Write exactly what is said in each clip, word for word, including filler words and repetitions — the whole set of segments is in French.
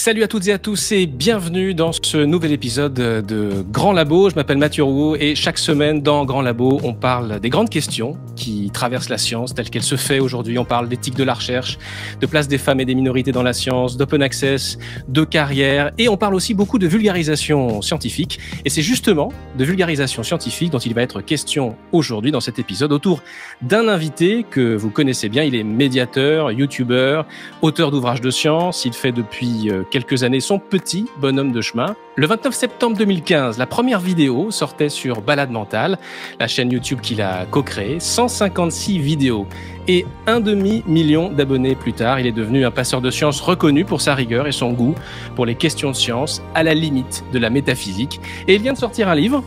Salut à toutes et à tous et bienvenue dans ce nouvel épisode de Grand Labo. Je m'appelle Mathieu Roux et chaque semaine dans Grand Labo, on parle des grandes questions qui traversent la science telle qu'elle se fait aujourd'hui. On parle d'éthique de la recherche, de place des femmes et des minorités dans la science, d'open access, de carrière et on parle aussi beaucoup de vulgarisation scientifique. Et c'est justement de vulgarisation scientifique dont il va être question aujourd'hui dans cet épisode autour d'un invité que vous connaissez bien. Il est médiateur, youtubeur, auteur d'ouvrages de science. Il fait depuis quelques années son petit bonhomme de chemin. Le vingt-neuf septembre deux mille quinze, la première vidéo sortait sur Balade Mentale, la chaîne YouTube qu'il a co-créée, cent cinquante-six vidéos et un demi-million d'abonnés plus tard. Il est devenu un passeur de science reconnu pour sa rigueur et son goût pour les questions de science à la limite de la métaphysique. Et il vient de sortir un livre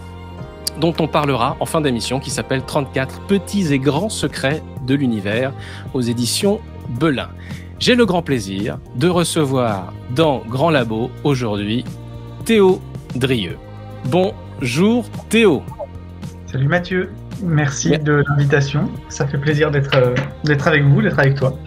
dont on parlera en fin d'émission qui s'appelle trente-quatre petits et grands secrets de l'univers aux éditions Belin. J'ai le grand plaisir de recevoir dans Grand Labo aujourd'hui Théo Drieu. Bonjour Théo. Salut Mathieu, merci Bien. de l'invitation. Ça fait plaisir d'être euh, d'être avec vous, d'être avec toi.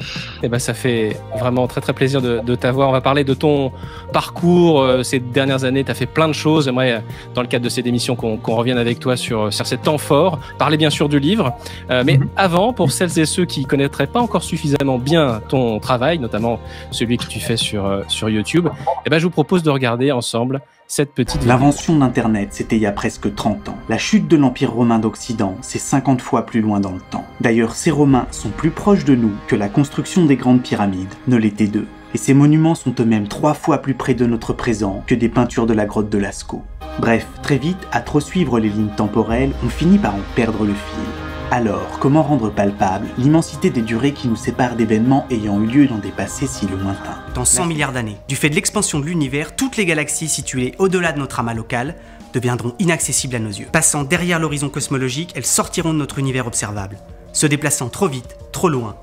Eh ben, ça fait vraiment très très plaisir de, de t'avoir. On va parler de ton parcours euh, ces dernières années. Tu as fait plein de choses. Moi, dans le cadre de cette émission, qu'on, qu'on revienne avec toi sur, sur ces temps forts. Parler bien sûr du livre. Euh, mais mm-hmm. avant, pour celles et ceux qui ne connaîtraient pas encore suffisamment bien ton travail, notamment celui que tu fais sur, euh, sur YouTube, eh ben, je vous propose de regarder ensemble cette petite vidéo. L'invention d'Internet, c'était il y a presque trente ans. La chute de l'Empire romain d'Occident, c'est cinquante fois plus loin dans le temps. D'ailleurs, ces Romains sont plus proches de nous que la construction des grandes pyramides ne l'était d'eux. Et ces monuments sont eux-mêmes trois fois plus près de notre présent que des peintures de la grotte de Lascaux. Bref, très vite, à trop suivre les lignes temporelles, on finit par en perdre le fil. Alors, comment rendre palpable l'immensité des durées qui nous séparent d'événements ayant eu lieu dans des passés si lointains? Dans cent milliards d'années, du fait de l'expansion de l'univers, toutes les galaxies situées au-delà de notre amas local deviendront inaccessibles à nos yeux. Passant derrière l'horizon cosmologique, elles sortiront de notre univers observable. Se déplaçant trop vite, trop loin,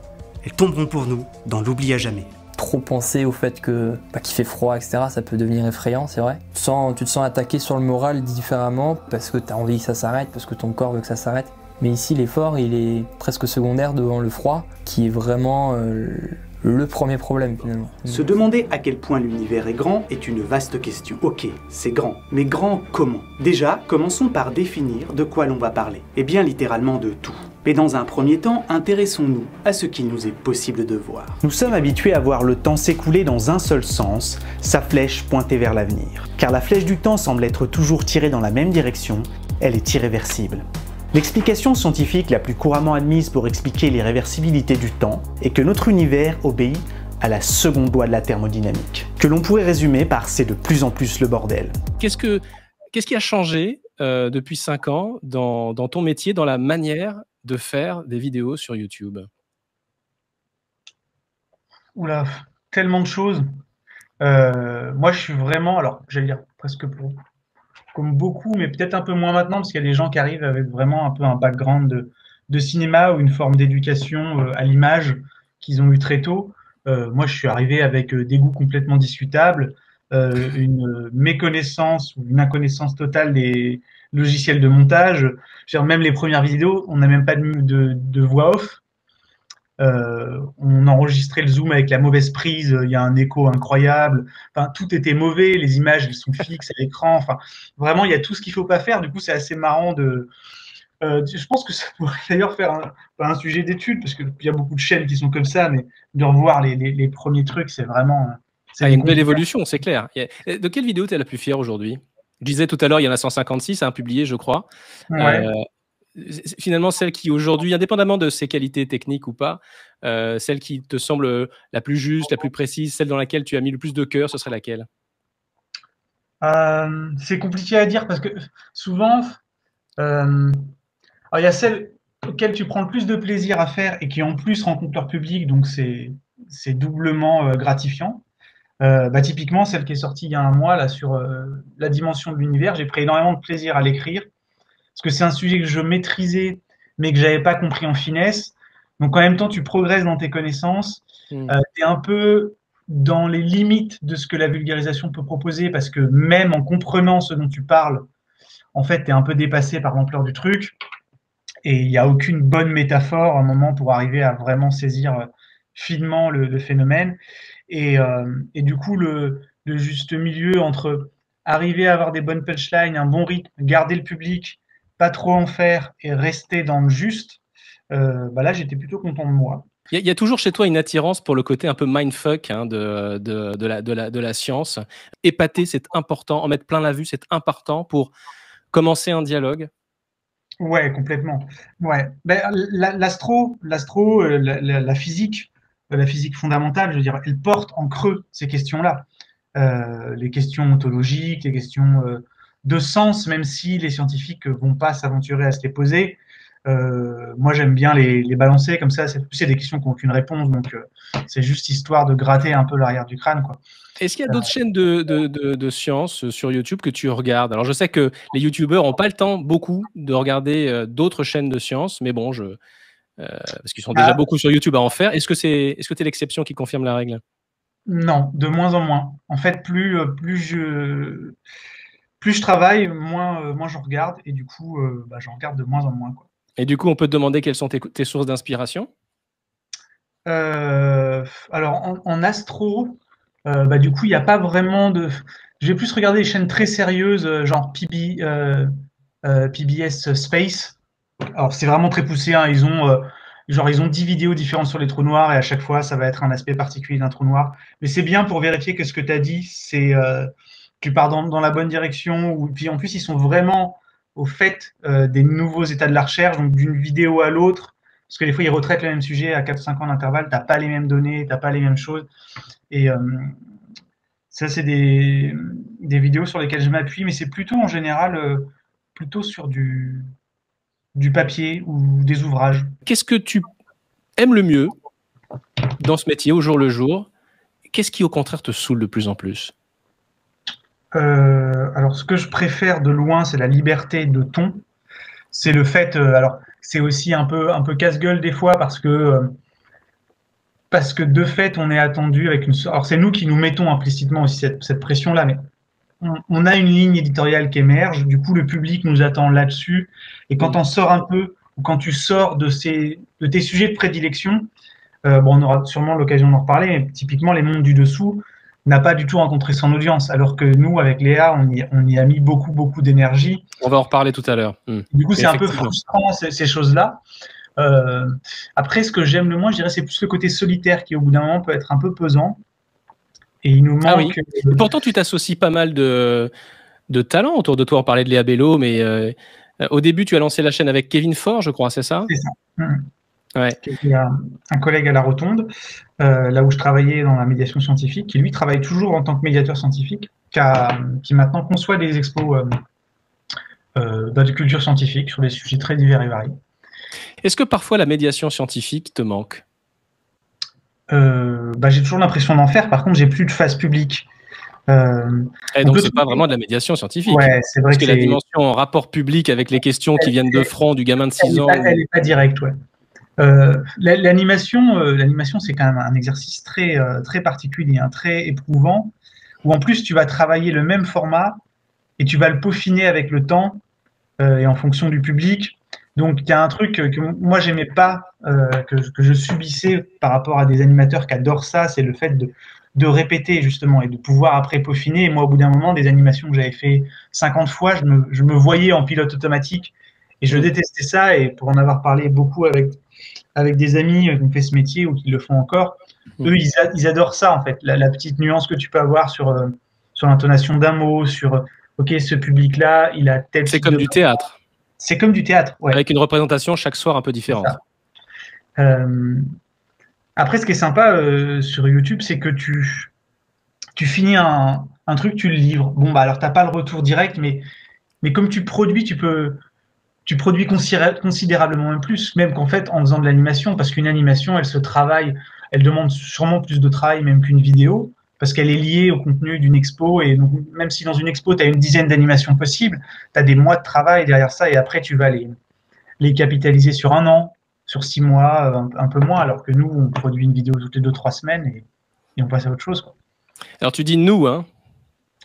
elles tomberont pour nous dans l'oubli à jamais. Trop penser au fait que bah, qu'il fait froid, et cetera, ça peut devenir effrayant, c'est vrai. Tu te sens, tu te sens attaqué sur le moral différemment parce que t'as envie que ça s'arrête, parce que ton corps veut que ça s'arrête. Mais ici, l'effort, il est presque secondaire devant le froid, qui est vraiment euh, le premier problème, finalement. Se demander à quel point l'univers est grand est une vaste question. Ok, c'est grand, mais grand comment? Déjà, commençons par définir de quoi l'on va parler. Eh bien, littéralement de tout. Mais dans un premier temps, intéressons-nous à ce qu'il nous est possible de voir. Nous sommes habitués à voir le temps s'écouler dans un seul sens, sa flèche pointée vers l'avenir. Car la flèche du temps semble être toujours tirée dans la même direction, elle est irréversible. L'explication scientifique la plus couramment admise pour expliquer l'irréversibilité du temps est que notre univers obéit à la seconde loi de la thermodynamique, que l'on pourrait résumer par « c'est de plus en plus le bordel ». Qu'est-ce que, qu'est-ce qui a changé euh, depuis cinq ans dans, dans ton métier, dans la manière de faire des vidéos sur YouTube? Oula, tellement de choses. Euh, moi, je suis vraiment, alors j'allais dire presque pour... comme beaucoup, mais peut-être un peu moins maintenant, parce qu'il y a des gens qui arrivent avec vraiment un peu un background de, de cinéma ou une forme d'éducation euh, à l'image qu'ils ont eu très tôt. Euh, moi, je suis arrivé avec des goûts complètement discutables, euh, une méconnaissance ou une inconnaissance totale des logiciels de montage. Je veux dire, même les premières vidéos, on n'a même pas de, de, de voix off. Euh, on enregistrait le zoom avec la mauvaise prise, il y a un écho incroyable, enfin, tout était mauvais, les images elles sont fixes à l'écran, enfin, vraiment il y a tout ce qu'il ne faut pas faire, du coup c'est assez marrant de... Euh, je pense que ça pourrait d'ailleurs faire un, un sujet d'étude, parce qu'il y a beaucoup de chaînes qui sont comme ça, mais de revoir les, les, les premiers trucs, c'est vraiment... C'est ah, il y a une belle évolution, c'est clair. De quelle vidéo tu es la plus fière aujourd'hui? Je disais tout à l'heure, il y en a cent cinquante-six, hein, publiées je crois. Ouais. Euh, Finalement, celle qui aujourd'hui, indépendamment de ses qualités techniques ou pas, euh, celle qui te semble la plus juste, la plus précise, celle dans laquelle tu as mis le plus de cœur, ce serait laquelle? euh, C'est compliqué à dire parce que souvent, euh, alors il y a celle auquel tu prends le plus de plaisir à faire et qui en plus rencontre leur public, donc c'est, c'est doublement euh, gratifiant. Euh, bah, typiquement, celle qui est sortie il y a un mois là, sur euh, la dimension de l'univers, j'ai pris énormément de plaisir à l'écrire. Parce que c'est un sujet que je maîtrisais, mais que je n'avais pas compris en finesse. Donc, en même temps, tu progresses dans tes connaissances. Mmh. Euh, tu es un peu dans les limites de ce que la vulgarisation peut proposer, parce que même en comprenant ce dont tu parles, en fait, tu es un peu dépassé par l'ampleur du truc. Et il n'y a aucune bonne métaphore à un moment pour arriver à vraiment saisir finement le, le phénomène. Et, euh, et du coup, le, de juste milieu entre arriver à avoir des bonnes punchlines, un bon rythme, garder le public, pas trop en faire et rester dans le juste, euh, bah là, j'étais plutôt content de moi. Il y, y a toujours chez toi une attirance pour le côté un peu mindfuck hein, de, de, de, la, de, la, de la science. Épater, c'est important. En mettre plein la vue, c'est important pour commencer un dialogue. Ouais, complètement. Ouais. Ben, l'astro, l'astro, la, la, la physique, la physique fondamentale, je veux dire, elle porte en creux ces questions-là. Euh, les questions ontologiques, les questions euh, de sens, même si les scientifiques ne vont pas s'aventurer à se les poser. Euh, moi, j'aime bien les, les balancer comme ça. C'est des questions qui n'ont aucune réponse, donc euh, c'est juste histoire de gratter un peu l'arrière du crâne, quoi. Est-ce qu'il y a d'autres euh, chaînes de, de, de, de science sur YouTube que tu regardes? Alors, je sais que les youtubeurs n'ont pas le temps beaucoup de regarder euh, d'autres chaînes de science, mais bon, je, euh, parce qu'ils sont déjà ah, beaucoup sur YouTube à en faire. Est-ce que c'est, est-ce que tu es l'exception qui confirme la règle? Non, de moins en moins. En fait, plus, plus je, plus je travaille, moins, euh, moins je regarde, et du coup, euh, bah, j'en regarde de moins en moins, quoi. Et du coup, on peut te demander quelles sont tes, tes sources d'inspiration? euh, Alors, en, en astro, euh, bah, du coup, il n'y a pas vraiment de... Je vais plus regarder les chaînes très sérieuses, genre P B, euh, euh, P B S Space. Alors, c'est vraiment très poussé. Hein. Ils ont, euh, genre, ils ont dix vidéos différentes sur les trous noirs, et à chaque fois, ça va être un aspect particulier d'un trou noir. Mais c'est bien pour vérifier que ce que tu as dit, c'est, euh, tu pars dans, dans la bonne direction. Ou... Puis, en plus, ils sont vraiment... au fait euh, des nouveaux états de la recherche, donc d'une vidéo à l'autre, parce que des fois, ils retraitent le même sujet à quatre cinq ans d'intervalle, tu n'as pas les mêmes données, tu n'as pas les mêmes choses. Et euh, ça, c'est des, des vidéos sur lesquelles je m'appuie, mais c'est plutôt en général, euh, plutôt sur du, du papier ou des ouvrages. Qu'est-ce que tu aimes le mieux dans ce métier au jour le jour? Qu'est-ce qui, au contraire, te saoule de plus en plus? Euh, alors, ce que je préfère de loin, c'est la liberté de ton. C'est le fait, euh, alors, c'est aussi un peu, un peu casse-gueule des fois parce que, euh, parce que de fait, on est attendu avec une. Alors, c'est nous qui nous mettons implicitement aussi cette, cette pression-là, mais on, on a une ligne éditoriale qui émerge. Du coup, le public nous attend là-dessus. Et quand on sort un peu, ou quand tu sors de, ces, de tes sujets de prédilection, euh, bon, on aura sûrement l'occasion d'en reparler, mais typiquement, les mondes du dessous n'a pas du tout rencontré son audience, alors que nous, avec Léa, on y, on y a mis beaucoup, beaucoup d'énergie. On va en reparler tout à l'heure. Mmh. Du coup, c'est un peu frustrant, ces, ces choses-là. Euh, après, ce que j'aime le moins, je dirais, c'est plus le côté solitaire qui, au bout d'un moment, peut être un peu pesant. Et il nous manque... Ah oui. euh... Pourtant, tu t'associes pas mal de, de talents autour de toi. On parlait de Léa Bello, mais euh, au début, tu as lancé la chaîne avec Kevin Ford, je crois, c'est ça? C'est ça. Mmh. Ouais. Un, un collègue à La Rotonde, euh, là où je travaillais dans la médiation scientifique, qui lui travaille toujours en tant que médiateur scientifique, qui, a, qui maintenant conçoit des expos euh, euh, dans des cultures scientifiques sur des sujets très divers et variés. Est-ce que parfois la médiation scientifique te manque? euh, bah, J'ai toujours l'impression d'en faire, par contre j'ai plus de phase publique. Euh, et donc, ce n'est pas vraiment de la médiation scientifique. Ouais, c'est vrai parce que, que la dimension en rapport public avec les questions elle, qui viennent de front du gamin de six ans. Pas, ou... Elle n'est pas directe, ouais. Euh, l'animation, euh, l'animation, c'est quand même un exercice très, euh, très particulier, hein, très éprouvant, où en plus tu vas travailler le même format et tu vas le peaufiner avec le temps euh, et en fonction du public. Donc il y a un truc que, que moi j'aimais pas, euh, que, que je subissais par rapport à des animateurs qui adorent ça, c'est le fait de, de répéter justement et de pouvoir après peaufiner. Et moi au bout d'un moment, des animations que j'avais fait cinquante fois, je me, je me voyais en pilote automatique et je détestais ça. Et pour en avoir parlé beaucoup avec... avec des amis qui ont fait ce métier ou qui le font encore, eux, ils, a, ils adorent ça, en fait. La, la petite nuance que tu peux avoir sur, euh, sur l'intonation d'un mot, sur, euh, OK, ce public-là, il a tel... C'est comme de... du théâtre. C'est comme du théâtre, ouais. Avec une représentation chaque soir un peu différente. Euh, après, ce qui est sympa euh, sur YouTube, c'est que tu, tu finis un, un truc, tu le livres. Bon, bah alors, tu n'as pas le retour direct, mais, mais comme tu produis, tu peux... tu produis considérablement même plus, même qu'en fait, en faisant de l'animation, parce qu'une animation, elle se travaille, elle demande sûrement plus de travail même qu'une vidéo, parce qu'elle est liée au contenu d'une expo, et donc, même si dans une expo, tu as une dizaine d'animations possibles, tu as des mois de travail derrière ça, et après, tu vas les, les capitaliser sur un an, sur six mois, un, un peu moins, alors que nous, on produit une vidéo toutes les deux, trois semaines, et, et on passe à autre chose, quoi. Alors, tu dis nous, hein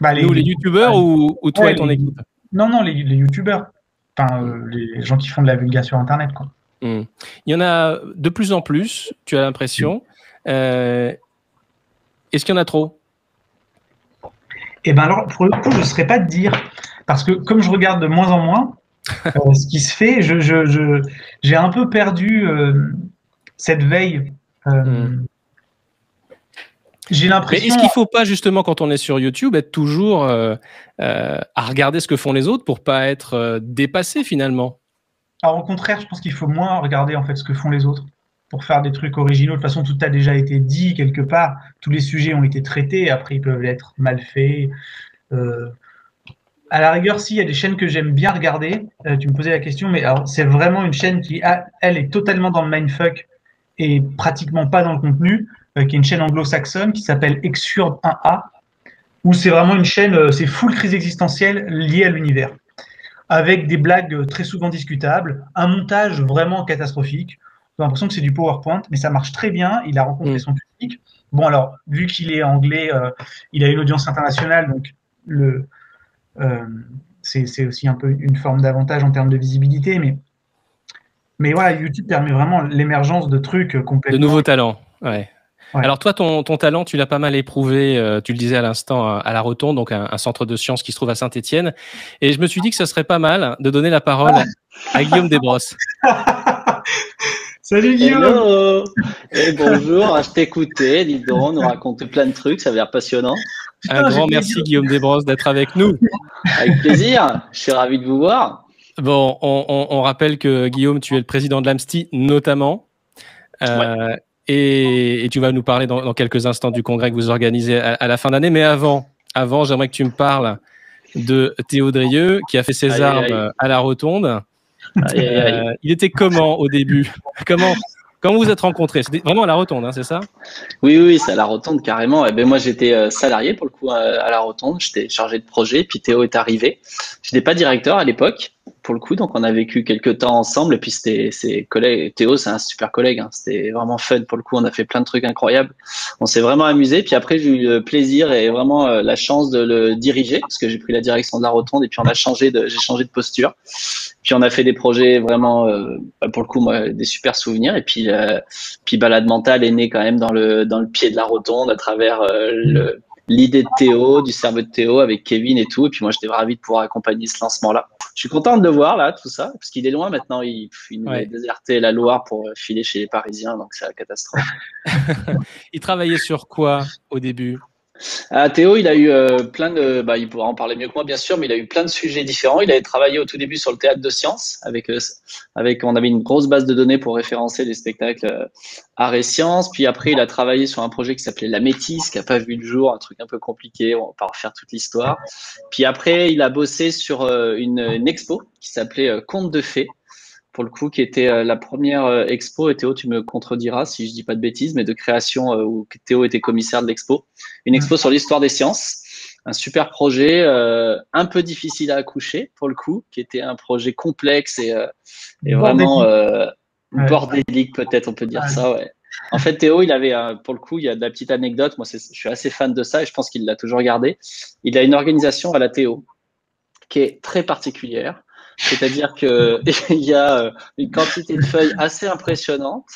bah, les, nous, les youtubeurs, bah, ou, ou toi ouais, et ton équipe? Non, non, les, les youtubeurs. Enfin, euh, les gens qui font de la vulga sur Internet, quoi. Mmh. Il y en a de plus en plus, tu as l'impression. Euh, est-ce qu'il y en a trop? Et bien alors, pour le coup, je ne saurais pas te dire, parce que comme je regarde de moins en moins euh, ce qui se fait, je, je, je, j'ai un peu perdu euh, cette veille. Euh, mm. J'ai l'impression. Est-ce qu'il ne faut pas, justement, quand on est sur YouTube, être toujours euh, euh, à regarder ce que font les autres pour ne pas être euh, dépassé, finalement? Alors, au contraire, je pense qu'il faut moins regarder en fait, ce que font les autres pour faire des trucs originaux. De toute façon, tout a déjà été dit quelque part. Tous les sujets ont été traités. Après, ils peuvent être mal faits. Euh, à la rigueur, s'il y a des chaînes que j'aime bien regarder, euh, tu me posais la question, mais c'est vraiment une chaîne qui, a, elle, est totalement dans le mindfuck et pratiquement pas dans le contenu. Qui est une chaîne anglo-saxonne qui s'appelle Exurb un A, où c'est vraiment une chaîne, c'est full crise existentielle liée à l'univers, avec des blagues très souvent discutables, un montage vraiment catastrophique. J'ai l'impression que c'est du PowerPoint, mais ça marche très bien. Il a rencontré son public. Bon, alors, vu qu'il est anglais, euh, il a une audience internationale, donc le, euh, c'est aussi un peu une forme d'avantage en termes de visibilité. Mais, mais voilà, YouTube permet vraiment l'émergence de trucs complètement... De nouveaux talents, ouais. Ouais. Alors toi, ton, ton talent, tu l'as pas mal éprouvé, euh, tu le disais à l'instant, à La Rotonde, donc un, un centre de sciences qui se trouve à Saint-Étienne. Et je me suis dit que ce serait pas mal de donner la parole à, à Guillaume Desbrosses. Salut Guillaume. Hello. Et bonjour, je t'écoutais, dis donc, on nous racontait plein de trucs, ça a l'air passionnant. Un oh, grand merci Guillaume Desbrosses d'être avec nous. Avec plaisir, je suis ravi de vous voir. Bon, on, on, on rappelle que Guillaume, tu es le président de l'A M S T I notamment. Euh, ouais. Et, et tu vas nous parler dans, dans quelques instants du congrès que vous organisez à, à la fin d'année. Mais avant, avant j'aimerais que tu me parles de Théo Drieu, qui a fait ses allez, armes allez. à La Rotonde. Allez, euh, allez. Il était comment au début? Comment Comment vous êtes rencontrés? C'était vraiment à La Rotonde, hein, c'est ça? Oui, oui, c'est à La Rotonde, carrément. Eh bien, moi, j'étais salarié, pour le coup, à La Rotonde. J'étais chargé de projet, puis Théo est arrivé. Je n'étais pas directeur à l'époque, pour le coup. Donc, on a vécu quelques temps ensemble. Et puis, c'était ses collègues. Théo, c'est un super collègue. Hein. C'était vraiment fun, pour le coup. On a fait plein de trucs incroyables. On s'est vraiment amusé. Puis après, j'ai eu le plaisir et vraiment la chance de le diriger, parce que j'ai pris la direction de La Rotonde. Et puis, on a changé de, j'ai changé de posture. Puis on a fait des projets vraiment, euh, pour le coup, moi, des super souvenirs. Et puis, euh, puis Balade Mentale est née quand même dans le dans le pied de La Rotonde à travers euh, l'idée de Théo, du cerveau de Théo avec Kevin et tout. Et puis moi, j'étais ravi de pouvoir accompagner ce lancement-là. Je suis content de le voir là, tout ça, parce qu'il est loin maintenant. Il, il nous ouais. a déserté la Loire pour filer chez les Parisiens, donc c'est la catastrophe. Il travaillait sur quoi au début ? Ah, Théo, il a eu euh, plein de, bah, il pourra en parler mieux que moi bien sûr, mais il a eu plein de sujets différents. Il avait travaillé au tout début sur le théâtre de sciences, avec, euh, avec, on avait une grosse base de données pour référencer les spectacles euh, art et sciences. Puis après, il a travaillé sur un projet qui s'appelait La Métisse, qui n'a pas vu le jour, un truc un peu compliqué, on va pas refaire toute l'histoire. Puis après, il a bossé sur euh, une, une expo qui s'appelait euh, Contes de fées. Pour le coup, qui était la première expo, et Théo, tu me contrediras si je dis pas de bêtises, mais de création où Théo était commissaire de l'expo. Une expo sur l'histoire des sciences, un super projet euh, un peu difficile à accoucher, pour le coup, qui était un projet complexe et, euh, et vraiment euh, bordélique, peut-être, on peut dire ça, ouais. En fait, Théo, il avait, pour le coup, il y a de la petite anecdote, moi, je suis assez fan de ça et je pense qu'il l'a toujours gardé. Il a une organisation à la Théo qui est très particulière. C'est-à-dire qu'il y a une quantité de feuilles assez impressionnante,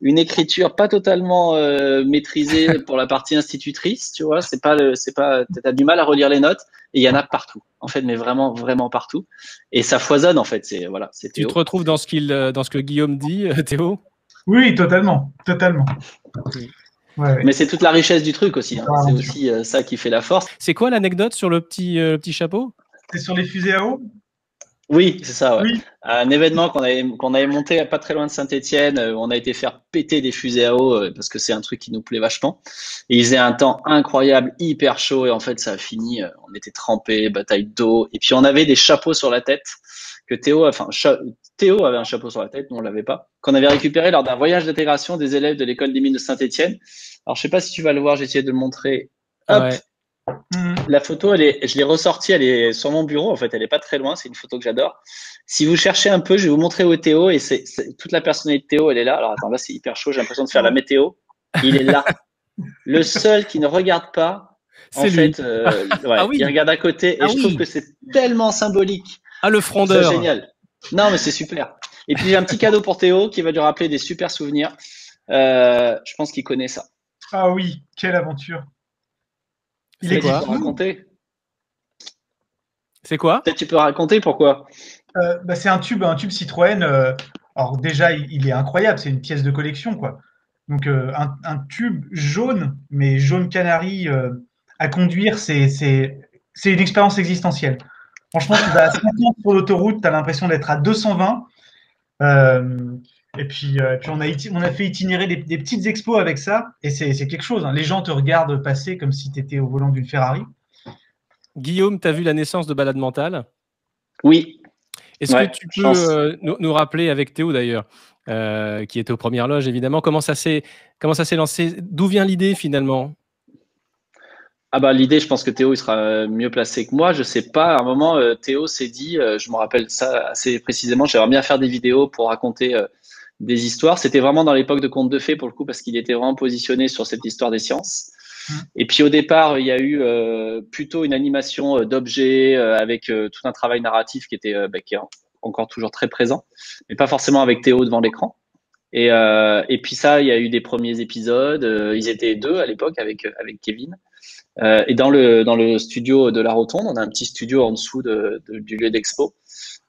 une écriture pas totalement euh, maîtrisée pour la partie institutrice, tu vois, c'est pas, c'est pas, t'as du mal à relire les notes, et il y en a partout, en fait, mais vraiment, vraiment partout, et ça foisonne, en fait, c'est, voilà, c'est Théo. Tu te retrouves dans ce qu'il, dans ce que Guillaume dit, Théo? Oui, totalement, totalement. Ouais, ouais. Mais c'est toute la richesse du truc aussi, hein. Ah, c'est aussi euh, ça qui fait la force. C'est quoi l'anecdote sur le petit, euh, le petit chapeau? C'est sur les fusées à eau? Oui, c'est ça, ouais. Oui. Un événement qu'on avait, qu'on avait monté pas très loin de Saint-Étienne, on a été faire péter des fusées à eau parce que c'est un truc qui nous plaît vachement. Et il faisait un temps incroyable, hyper chaud, et en fait, ça a fini, on était trempés, bataille d'eau, et puis on avait des chapeaux sur la tête que Théo, enfin, Théo avait un chapeau sur la tête, nous on l'avait pas, qu'on avait récupéré lors d'un voyage d'intégration des élèves de l'école des mines de Saint-Étienne. Alors, je sais pas si tu vas le voir, j'ai essayé de le montrer. Hop. Ouais. Mmh. La photo, elle est, je l'ai ressortie, elle est sur mon bureau, en fait, elle est pas très loin, c'est une photo que j'adore. Si vous cherchez un peu, je vais vous montrer où Théo, et c'est toute la personnalité de Théo, elle est là. Alors attends, là c'est hyper chaud, j'ai l'impression de faire la météo. Il est là. Le seul qui ne regarde pas, en fait, euh, ouais, ah oui. il regarde à côté, et ah je oui. trouve que c'est tellement symbolique. Ah, le frondeur. C'est génial. Non, mais c'est super. Et puis j'ai un petit cadeau pour Théo qui va lui rappeler des super souvenirs. Euh, je pense qu'il connaît ça. Ah oui, quelle aventure. Il est quoi? C'est quoi? Peut-être tu peux raconter pourquoi. euh, bah, C'est un tube, un tube Citroën. Euh, alors déjà, il, il est incroyable, c'est une pièce de collection, quoi. Donc euh, un, un tube jaune, mais jaune canari, euh, à conduire, c'est une expérience existentielle. Franchement, tu vas à cinquante sur l'autoroute, tu as l'impression d'être à deux cent vingt. Euh, et puis, euh, et puis on, a on a fait itinérer des, des petites expos avec ça, et c'est quelque chose. Hein. Les gens te regardent passer comme si tu étais au volant d'une Ferrari. Guillaume, tu as vu la naissance de Balade Mentale? Oui. Est-ce ouais, que tu peux euh, nous, nous rappeler, avec Théo d'ailleurs, euh, qui était aux premières loges évidemment, comment ça s'est lancé? D'où vient l'idée finalement? Ah bah, l'idée, je pense que Théo il sera mieux placé que moi. Je ne sais pas, à un moment, euh, Théo s'est dit, euh, je me rappelle ça assez précisément, j'aimerais bien faire des vidéos pour raconter euh, des histoires. C'était vraiment dans l'époque de Contes de fées pour le coup, parce qu'il était vraiment positionné sur cette histoire des sciences. Et puis au départ, il y a eu euh, plutôt une animation euh, d'objets euh, avec euh, tout un travail narratif qui était euh, bah, qui est encore toujours très présent, mais pas forcément avec Théo devant l'écran. Et, euh, et puis ça, il y a eu des premiers épisodes. Euh, ils étaient deux à l'époque avec, avec Kevin. Euh, et dans le, dans le studio de La Rotonde, on a un petit studio en dessous de, de, du lieu d'expo.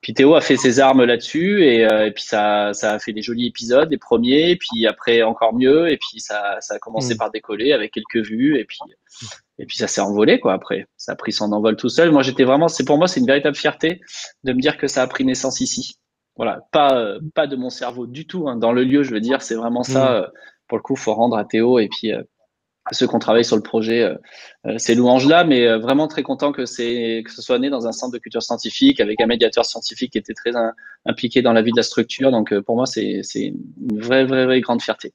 Puis Théo a fait ses armes là-dessus et, euh, et puis ça, ça a fait des jolis épisodes, des premiers, et puis après encore mieux, et puis ça, ça a commencé mmh. par décoller avec quelques vues, et puis, et puis ça s'est envolé quoi. Après, ça a pris son envol tout seul. Moi, j'étais vraiment, c'est pour moi, c'est une véritable fierté de me dire que ça a pris naissance ici. Voilà, pas, euh, pas de mon cerveau du tout. Hein. Dans le lieu, je veux dire, c'est vraiment ça. Mmh. Euh, pour le coup, faut rendre à Théo et puis. Euh, ceux qui ont travaillé sur le projet, euh, euh, ces louanges-là, mais euh, vraiment très content que, que ce soit né dans un centre de culture scientifique avec un médiateur scientifique qui était très un, impliqué dans la vie de la structure. Donc, euh, pour moi, c'est une vraie, vraie, vraie grande fierté.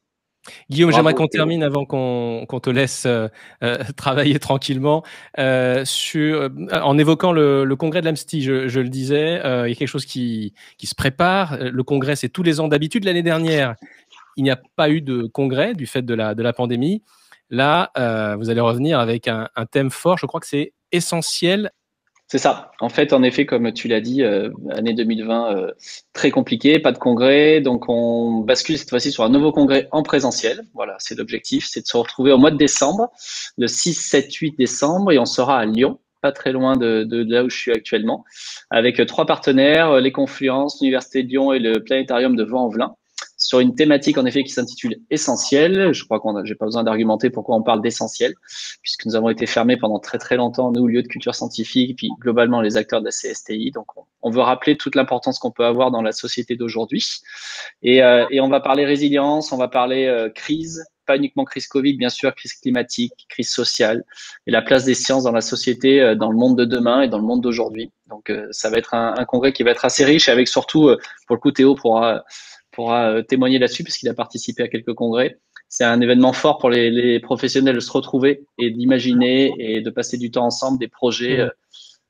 Guillaume, j'aimerais qu'on termine avant qu'on qu'on te laisse euh, euh, travailler tranquillement euh, sur, euh, en évoquant le, le congrès de l'A M S T I, je, je le disais. Euh, il y a quelque chose qui, qui se prépare. Le congrès, c'est tous les ans. D'habitude, l'année dernière, il n'y a pas eu de congrès du fait de la, de la pandémie. Là, euh, vous allez revenir avec un, un thème fort. Je crois que c'est essentiel. C'est ça. En fait, en effet, comme tu l'as dit, euh, année deux mille vingt, euh, très compliquée, pas de congrès. Donc, on bascule cette fois-ci sur un nouveau congrès en présentiel. Voilà, c'est l'objectif. C'est de se retrouver au mois de décembre, le six, sept, huit décembre. Et on sera à Lyon, pas très loin de, de, de là où je suis actuellement, avec trois partenaires, les Confluences, l'Université de Lyon et le Planétarium de Vaulx-en-Velin, sur une thématique en effet qui s'intitule « Essentiel ». Je crois qu'on n'a pas besoin d'argumenter pourquoi on parle d'essentiel, puisque nous avons été fermés pendant très très longtemps, nous, lieu de culture scientifique, puis globalement les acteurs de la C S T I. Donc, on veut rappeler toute l'importance qu'on peut avoir dans la société d'aujourd'hui. Et, euh, et on va parler résilience, on va parler euh, crise, pas uniquement crise Covid, bien sûr, crise climatique, crise sociale, et la place des sciences dans la société, euh, dans le monde de demain et dans le monde d'aujourd'hui. Donc, euh, ça va être un, un congrès qui va être assez riche, avec surtout, euh, pour le coup, Théo pourra… Euh, pourra témoigner là-dessus parce qu'il a participé à quelques congrès. C'est un événement fort pour les, les professionnels de se retrouver et d'imaginer et de passer du temps ensemble, des projets euh,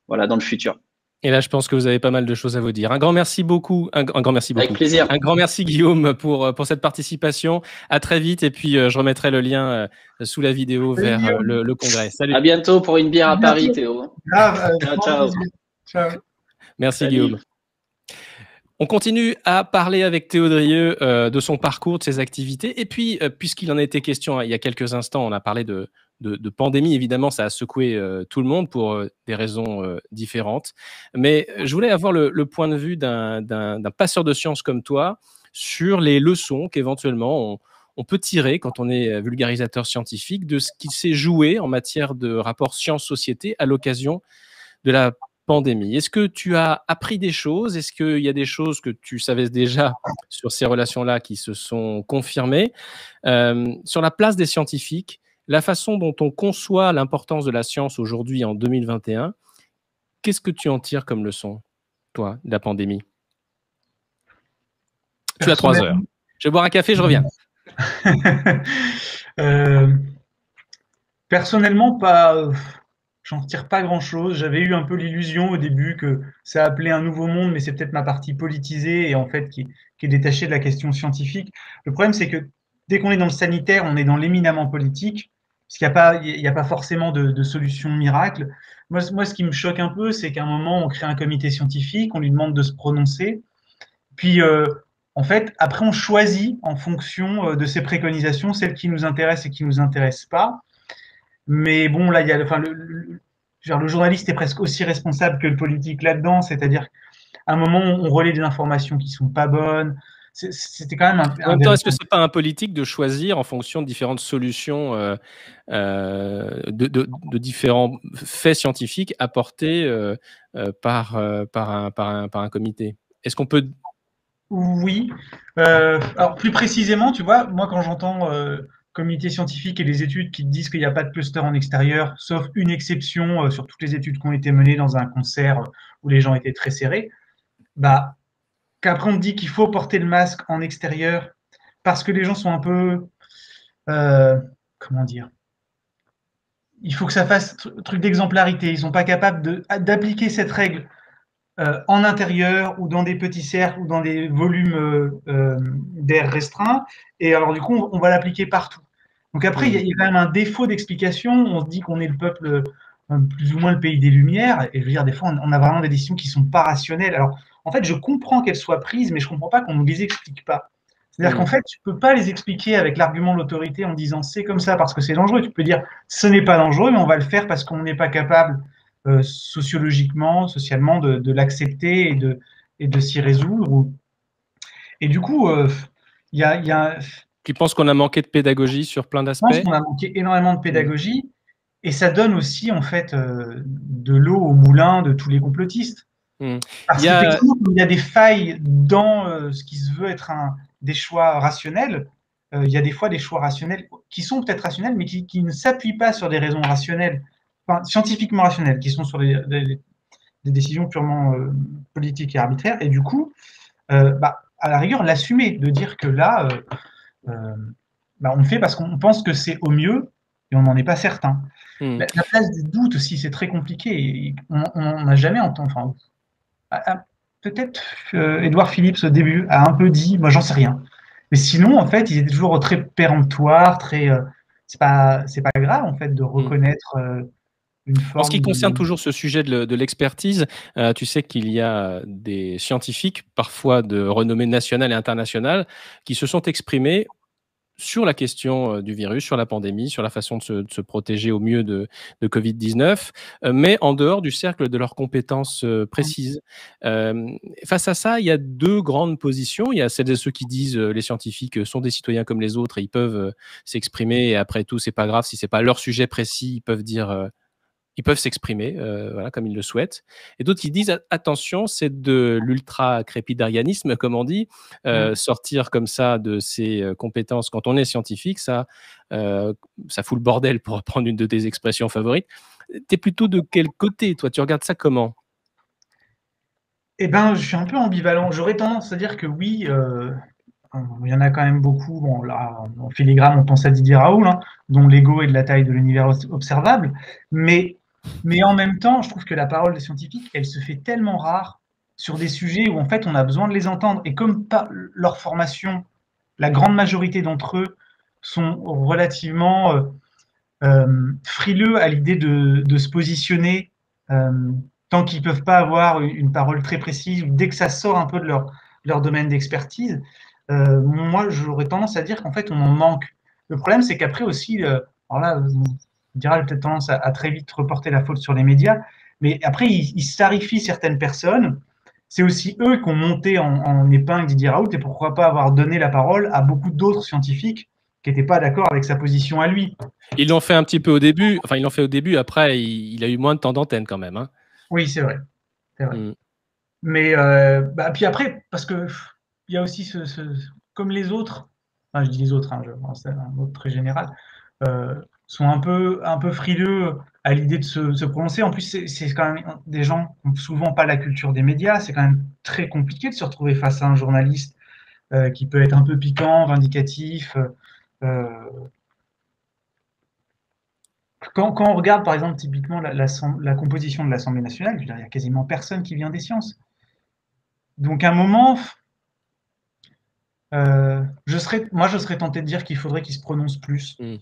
voilà, dans le futur. Et là, je pense que vous avez pas mal de choses à vous dire. Un grand merci beaucoup. Un, un grand merci beaucoup. Avec plaisir. Un grand merci, Guillaume, pour, pour cette participation. À très vite. Et puis, euh, je remettrai le lien euh, sous la vidéo Salut, vers euh, le, le congrès. Salut. À bientôt pour une bière à Paris, Théo. Ah, euh, ciao, ciao. ciao. Merci, Salut. Guillaume. On continue à parler avec Théo Drieu euh, de son parcours, de ses activités. Et puis, euh, puisqu'il en a été question il y a quelques instants, on a parlé de, de, de pandémie. Évidemment, ça a secoué euh, tout le monde pour euh, des raisons euh, différentes. Mais je voulais avoir le, le point de vue d'un passeur de sciences comme toi sur les leçons qu'éventuellement on, on peut tirer quand on est vulgarisateur scientifique de ce qui s'est joué en matière de rapport science-société à l'occasion de la pandémie. Est-ce que tu as appris des choses? Est-ce qu'il y a des choses que tu savais déjà sur ces relations-là qui se sont confirmées? Euh, sur la place des scientifiques, la façon dont on conçoit l'importance de la science aujourd'hui en deux mille vingt et un, qu'est-ce que tu en tires comme leçon, toi, de la pandémie? Tu as trois heures. Je vais boire un café, je reviens. euh, personnellement, pas... J'en retire pas grand-chose. J'avais eu un peu l'illusion au début que ça appelait un nouveau monde, mais c'est peut-être ma partie politisée et en fait qui, qui est détachée de la question scientifique. Le problème, c'est que dès qu'on est dans le sanitaire, on est dans l'éminemment politique, parce qu'il n'y a pas, il n'y a pas forcément de, de solution miracle. Moi, moi, ce qui me choque un peu, c'est qu'à un moment, on crée un comité scientifique, on lui demande de se prononcer, puis euh, en fait, après, on choisit en fonction de ses préconisations, celles qui nous intéressent et qui ne nous intéressent pas. Mais bon, là, il y a, enfin, le, le, Genre, le journaliste est presque aussi responsable que le politique là-dedans, c'est-à-dire qu'à un moment, on relaie des informations qui ne sont pas bonnes. C'était quand même un... En même temps, est-ce que ce n'est pas un politique de choisir en fonction de différentes solutions, euh, euh, de, de, de différents faits scientifiques apportés euh, euh, par, euh, par, un, par, un, par un comité? Est-ce qu'on peut... Oui. Euh, alors, plus précisément, tu vois, moi, quand j'entends euh, comité scientifique et les études qui disent qu'il n'y a pas de cluster en extérieur, sauf une exception euh, sur toutes les études qui ont été menées dans un concert où les gens étaient très serrés, bah... qu'après on dit qu'il faut porter le masque en extérieur parce que les gens sont un peu, euh, comment dire, il faut que ça fasse truc d'exemplarité, ils ne sont pas capables d'appliquer cette règle euh, en intérieur ou dans des petits cercles ou dans des volumes euh, euh, d'air restreints, et alors du coup on, on va l'appliquer partout. Donc après il y, y a quand même un défaut d'explication, on se dit qu'on est le peuple, plus ou moins le pays des Lumières, et je veux dire des fois on, on a vraiment des décisions qui ne sont pas rationnelles. Alors, en fait, je comprends qu'elles soient prises, mais je ne comprends pas qu'on ne les explique pas. C'est-à-dire mmh. qu'en fait, tu ne peux pas les expliquer avec l'argument de l'autorité en disant « c'est comme ça parce que c'est dangereux ». Tu peux dire « ce n'est pas dangereux, mais on va le faire parce qu'on n'est pas capable euh, sociologiquement, socialement, de, de l'accepter et de, et de s'y résoudre ». Et du coup, il euh, y a, y a… Tu penses qu'on a manqué de pédagogie sur plein d'aspects? Je pense qu'on a manqué énormément de pédagogie, et ça donne aussi en fait euh, de l'eau au moulin de tous les complotistes. Hum. Parce il, y a... il y a des failles dans euh, ce qui se veut être un, des choix rationnels. Euh, il y a des fois des choix rationnels qui sont peut-être rationnels, mais qui, qui ne s'appuient pas sur des raisons rationnelles, enfin, scientifiquement rationnelles, qui sont sur des, des, des décisions purement euh, politiques et arbitraires. Et du coup, euh, bah, à la rigueur, l'assumer, de dire que là, euh, euh, bah, on le fait parce qu'on pense que c'est au mieux et on n'en est pas certain. Hum. La, la place du doute aussi, c'est très compliqué. On n'a jamais entendu... Enfin, peut-être euh, Edouard Phillips au début a un peu dit, moi j'en sais rien. Mais sinon, en fait, il était toujours très péremptoire, très. Euh, c'est pas, c'est pas grave en fait de reconnaître euh, une forme. En ce qui de... concerne toujours ce sujet de, de l'expertise, euh, tu sais qu'il y a des scientifiques, parfois de renommée nationale et internationale, qui se sont exprimés sur la question du virus, sur la pandémie, sur la façon de se, de se protéger au mieux de, de Covid dix-neuf, mais en dehors du cercle de leurs compétences précises. Euh, face à ça, il y a deux grandes positions. Il y a celles et ceux qui disent les scientifiques sont des citoyens comme les autres et ils peuvent s'exprimer, et après tout, c'est pas grave, si c'est pas leur sujet précis, ils peuvent dire... Ils peuvent s'exprimer euh, voilà, comme ils le souhaitent. Et d'autres qui disent, attention, c'est de l'ultra-crépidarianisme, comme on dit. Euh, mmh. Sortir comme ça de ses compétences quand on est scientifique, ça, euh, ça fout le bordel, pour reprendre une de tes expressions favorites. Tu es plutôt de quel côté, toi? Tu regardes ça comment? Eh bien, je suis un peu ambivalent. J'aurais tendance à dire que oui, euh, il y en a quand même beaucoup. Bon, là, en filigrane, on pense à Didier Raoult, hein, dont l'ego est de la taille de l'univers observable. Mais... Mais en même temps, je trouve que la parole des scientifiques, elle se fait tellement rare sur des sujets où en fait on a besoin de les entendre. Et comme pas leur formation, la grande majorité d'entre eux sont relativement euh, euh, frileux à l'idée de, de se positionner euh, tant qu'ils ne peuvent pas avoir une parole très précise, dès que ça sort un peu de leur, leur domaine d'expertise, euh, moi j'aurais tendance à dire qu'en fait on en manque. Le problème c'est qu'après aussi, euh, alors là, on dira peut-être tendance à, à très vite reporter la faute sur les médias, mais après, ils, ils sarifient certaines personnes. C'est aussi eux qui ont monté en, en épingle Didier Raoult, et pourquoi pas avoir donné la parole à beaucoup d'autres scientifiques qui n'étaient pas d'accord avec sa position à lui. Ils l'ont fait un petit peu au début, enfin, ils l'ont fait au début, après, il, il a eu moins de temps d'antenne quand même. Hein. Oui, c'est vrai. C'est vrai. Mm. Mais euh, bah, puis après, parce que il y a aussi ce, ce. Comme les autres, enfin, je dis les autres, hein, c'est un mot très général. Euh, sont un peu, un peu frileux à l'idée de se, de se prononcer. En plus, c'est quand même des gens qui n'ont souvent pas la culture des médias. C'est quand même très compliqué de se retrouver face à un journaliste euh, qui peut être un peu piquant, vindicatif. Euh... Quand, quand on regarde, par exemple, typiquement la, la, la composition de l'Assemblée nationale, il n'y a quasiment personne qui vient des sciences. Donc, à un moment... Euh, je serais, moi, je serais tenté de dire qu'il faudrait qu'ils se prononcent plus. Mmh.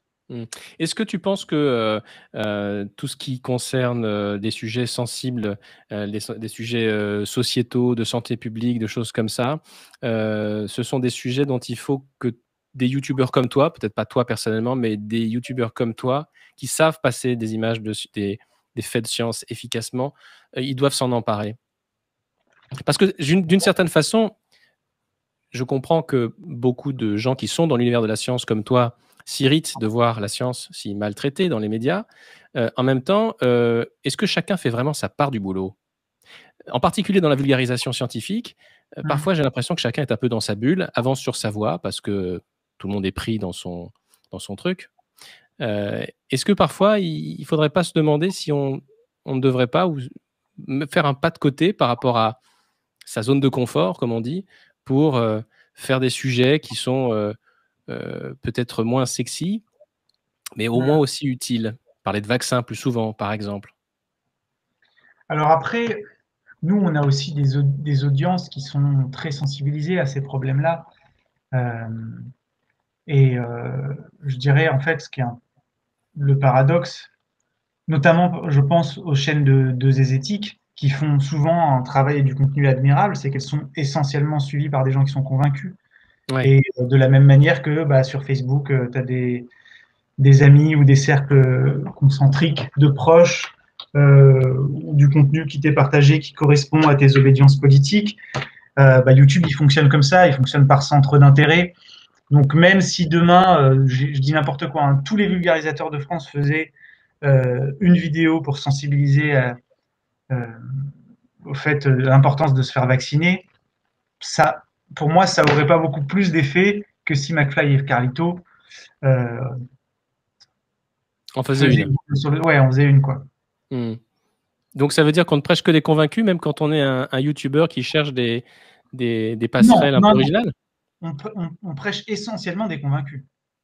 Est-ce que tu penses que euh, euh, tout ce qui concerne euh, des sujets sensibles, euh, des, des sujets euh, sociétaux, de santé publique, de choses comme ça, euh, ce sont des sujets dont il faut que des youtubeurs comme toi, peut-être pas toi personnellement, mais des youtubeurs comme toi qui savent passer des images de, des, des faits de science efficacement, euh, ils doivent s'en emparer. Parce que d'une certaine façon, je comprends que beaucoup de gens qui sont dans l'univers de la science comme toi s'irritent de voir la science si maltraitée dans les médias. Euh, en même temps, euh, est-ce que chacun fait vraiment sa part du boulot? En particulier dans la vulgarisation scientifique, euh, mmh. parfois j'ai l'impression que chacun est un peu dans sa bulle, avance sur sa voie parce que tout le monde est pris dans son, dans son truc. Euh, est-ce que parfois il ne faudrait pas se demander si on, on ne devrait pas ou faire un pas de côté par rapport à sa zone de confort, comme on dit, pour euh, faire des sujets qui sont euh, euh, peut-être moins sexy, mais au moins aussi utiles? Parler de vaccins plus souvent, par exemple. Alors après, nous, on a aussi des, des audiences qui sont très sensibilisées à ces problèmes-là. Euh, et euh, je dirais, en fait, ce qui est un, le paradoxe, notamment, je pense aux chaînes de, de zététique, qui font souvent un travail et du contenu admirable, c'est qu'elles sont essentiellement suivies par des gens qui sont convaincus. Ouais. Et de la même manière que bah, sur Facebook, tu as des, des amis ou des cercles concentriques de proches, euh, du contenu qui t'est partagé, qui correspond à tes obédiences politiques. Euh, bah, YouTube, il fonctionne comme ça, il fonctionne par centre d'intérêt. Donc même si demain, euh, je dis n'importe quoi, hein, tous les vulgarisateurs de France faisaient euh, une vidéo pour sensibiliser à... Euh, au fait euh, l'importance de se faire vacciner, ça, pour moi, ça n'aurait pas beaucoup plus d'effet que si McFly et Carlito euh, on faisait une. Le, ouais, on faisait une, quoi. Mmh. Donc, ça veut dire qu'on ne prêche que des convaincus, même quand on est un, un YouTuber qui cherche des, des, des passerelles non, un non, peu originales on, on, on prêche essentiellement des convaincus,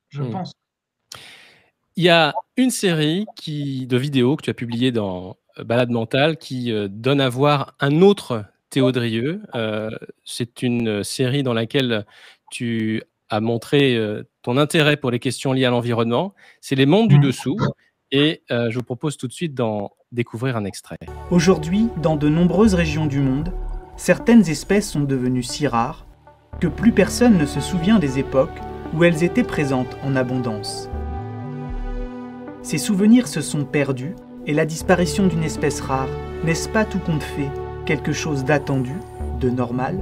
je mmh. pense. Il y a une série qui, de vidéos que tu as publiées dans Balade Mentale qui euh, donne à voir un autre Théo Drieu. Euh, c'est une série dans laquelle tu as montré euh, ton intérêt pour les questions liées à l'environnement. C'est Les Mondes du dessous et euh, je vous propose tout de suite d'en découvrir un extrait. Aujourd'hui, dans de nombreuses régions du monde, certaines espèces sont devenues si rares que plus personne ne se souvient des époques où elles étaient présentes en abondance. Ces souvenirs se sont perdus. Et la disparition d'une espèce rare, n'est-ce pas tout compte fait, quelque chose d'attendu, de normal?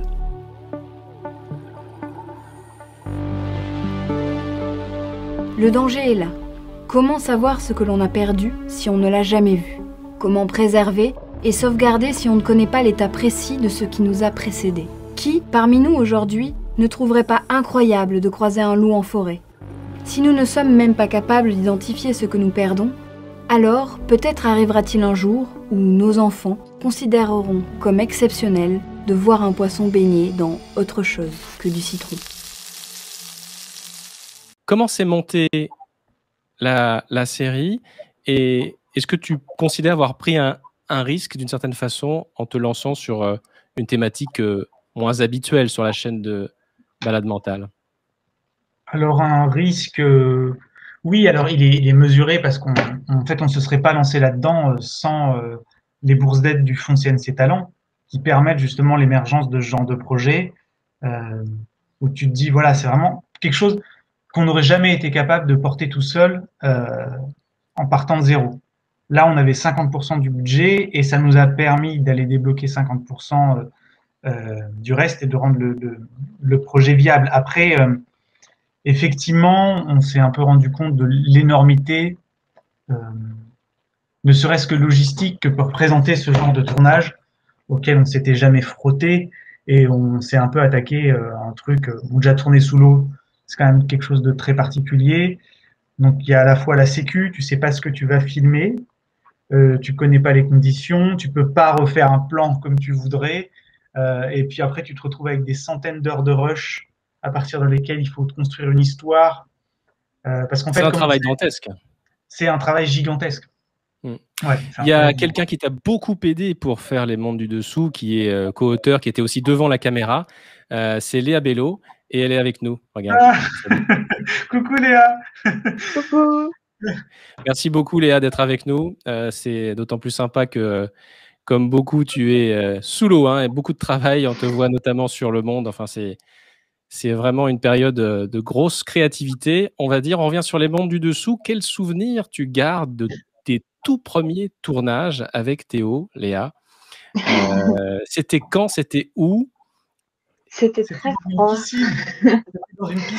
Le danger est là. Comment savoir ce que l'on a perdu si on ne l'a jamais vu? Comment préserver et sauvegarder si on ne connaît pas l'état précis de ce qui nous a précédés? Qui, parmi nous aujourd'hui, ne trouverait pas incroyable de croiser un loup en forêt? Si nous ne sommes même pas capables d'identifier ce que nous perdons, alors, peut-être arrivera-t-il un jour où nos enfants considéreront comme exceptionnel de voir un poisson baigné dans autre chose que du citron. Comment s'est montée la, la série et est-ce que tu considères avoir pris un, un risque d'une certaine façon en te lançant sur une thématique moins habituelle sur la chaîne de Balade Mentale? Alors un risque... Oui, alors il est, il est mesuré parce qu'en fait, on ne se serait pas lancé là-dedans sans euh, les bourses d'aide du fonds C N C Talents qui permettent justement l'émergence de ce genre de projet euh, où tu te dis, voilà, c'est vraiment quelque chose qu'on n'aurait jamais été capable de porter tout seul euh, en partant de zéro. Là, on avait cinquante pour cent du budget et ça nous a permis d'aller débloquer cinquante pour cent euh, euh, du reste et de rendre le, le, le projet viable. Après... Euh, Effectivement, on s'est un peu rendu compte de l'énormité, euh, ne serait-ce que logistique, que peut représenter ce genre de tournage auquel on ne s'était jamais frotté et on s'est un peu attaqué euh, à un truc où déjà tourner sous l'eau, c'est quand même quelque chose de très particulier. Donc il y a à la fois la sécu, tu ne sais pas ce que tu vas filmer, euh, tu ne connais pas les conditions, tu ne peux pas refaire un plan comme tu voudrais euh, et puis après tu te retrouves avec des centaines d'heures de rush à partir de lesquels il faut construire une histoire. Euh, parce qu'en fait, c'est un travail dantesque. C'est un travail gigantesque. Mmh. Ouais, il y a quelqu'un qui t'a beaucoup aidé pour faire Les Mondes du dessous, qui est euh, co-auteur, qui était aussi devant la caméra. Euh, c'est Léa Bello, et elle est avec nous. Regarde. Ah Coucou Léa. Coucou. Merci beaucoup Léa d'être avec nous. Euh, c'est d'autant plus sympa que... comme beaucoup, tu es euh, sous l'eau, hein, et beaucoup de travail. On te voit notamment sur Le Monde. Enfin, c'est... C'est vraiment une période de grosse créativité, on va dire. On revient sur Les Mondes du dessous. Quel souvenir tu gardes de tes tout premier tournage avec Théo, Léa. Euh, c'était quand? C'était où? C'était très France.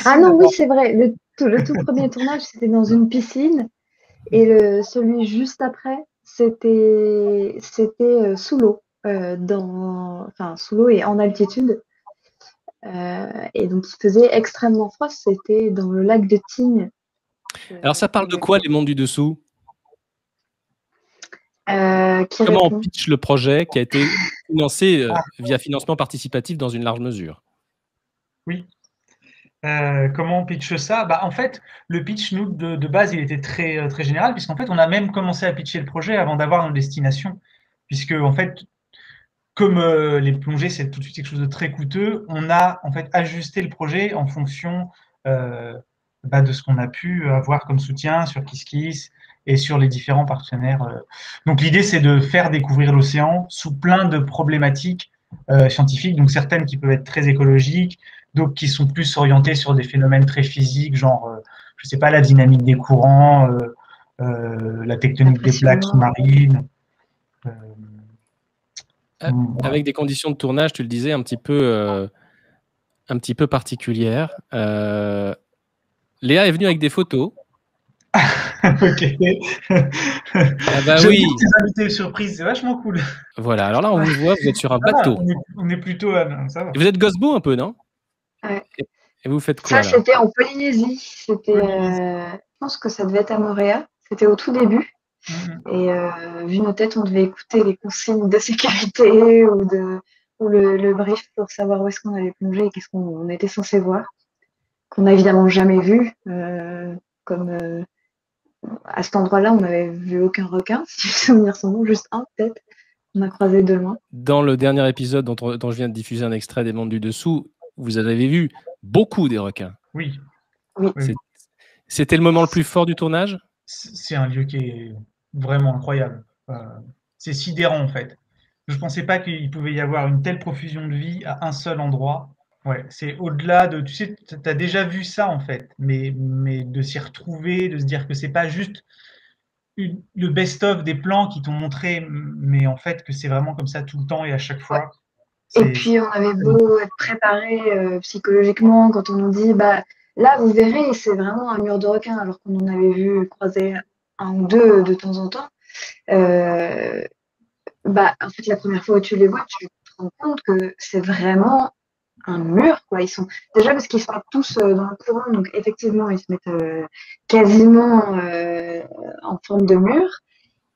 Ah non, oui, c'est vrai. Le tout, le tout premier tournage, c'était dans une piscine. Et le, celui juste après, c'était c'était sous l'eau. Euh, dans, enfin, sous l'eau et en altitude. Euh, et donc, il faisait extrêmement froid. C'était dans le lac de Tignes. Alors, ça parle de quoi, Les mondes du dessous? Euh, Comment on pitch le projet qui a été financé euh, via financement participatif dans une large mesure? Oui. Euh, comment on pitch ça? Bah, en fait, le pitch, nous, de, de base, il était très, très général, puisqu'en fait, on a même commencé à pitcher le projet avant d'avoir nos destinations. Puisque, en fait, comme euh, les plongées, c'est tout de suite quelque chose de très coûteux, on a, en fait, ajusté le projet en fonction euh, bah, de ce qu'on a pu avoir comme soutien sur KissKiss, et sur les différents partenaires. Donc, l'idée, c'est de faire découvrir l'océan sous plein de problématiques euh, scientifiques, donc certaines qui peuvent être très écologiques, d'autres qui sont plus orientées sur des phénomènes très physiques, genre, euh, je ne sais pas, la dynamique des courants, euh, euh, la tectonique des plaques sous-marines. Euh, euh, avec des conditions de tournage, tu le disais, un petit peu, euh, un petit peu particulières. Euh, Léa est venue avec des photos. Ok. Ah bah oui. Ces invités surprises, c'est vachement cool. Voilà. Alors là, on vous voit, vous êtes sur un bateau. Ah, on, est, on est plutôt. Ça va. Et vous êtes gosbo un peu, non? Ouais. Et vous faites quoi? Ça, c'était en Polynésie. C'était. Euh, je pense que ça devait être à Moorea. C'était au tout début. Mm-hmm. Et euh, vu nos têtes, on devait écouter les consignes de sécurité ou de ou le, le brief pour savoir où est-ce qu'on allait plonger et qu'est-ce qu'on était censé voir, qu'on n'a évidemment jamais vu, euh, comme. Euh, À cet endroit-là, on n'avait vu aucun requin, si je me souviens son nom, juste un peut-être. On a croisé de loin. Dans le dernier épisode dont, on, dont je viens de diffuser un extrait des mondes du dessous, vous avez vu beaucoup des requins. Oui. Oui. C'était le moment le plus fort du tournage? C'est un lieu qui est vraiment incroyable. C'est sidérant en fait. Je ne pensais pas qu'il pouvait y avoir une telle profusion de vie à un seul endroit. Ouais, c'est au-delà de, tu sais, tu as déjà vu ça en fait, mais, mais de s'y retrouver, de se dire que c'est pas juste une, le best-of des plans qui t'ont montré, mais en fait que c'est vraiment comme ça tout le temps et à chaque fois. Ouais. Et puis on avait beau être préparé euh, psychologiquement quand on nous dit, bah là vous verrez, c'est vraiment un mur de requin, alors qu'on en avait vu croiser un ou deux de temps en temps. Euh, bah en fait la première fois où tu les vois, tu te rends compte que c'est vraiment un mur, quoi. Ils sont déjà parce qu'ils sont tous euh, dans le courant, donc effectivement ils se mettent euh, quasiment euh, en forme de mur.